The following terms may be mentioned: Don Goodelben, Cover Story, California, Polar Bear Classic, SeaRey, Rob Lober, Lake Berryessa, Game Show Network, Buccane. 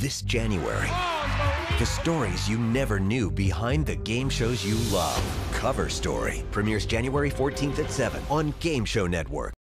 this January. The stories you never knew behind the game shows you love. Cover Story premieres January 14th at 7 on Game Show Network.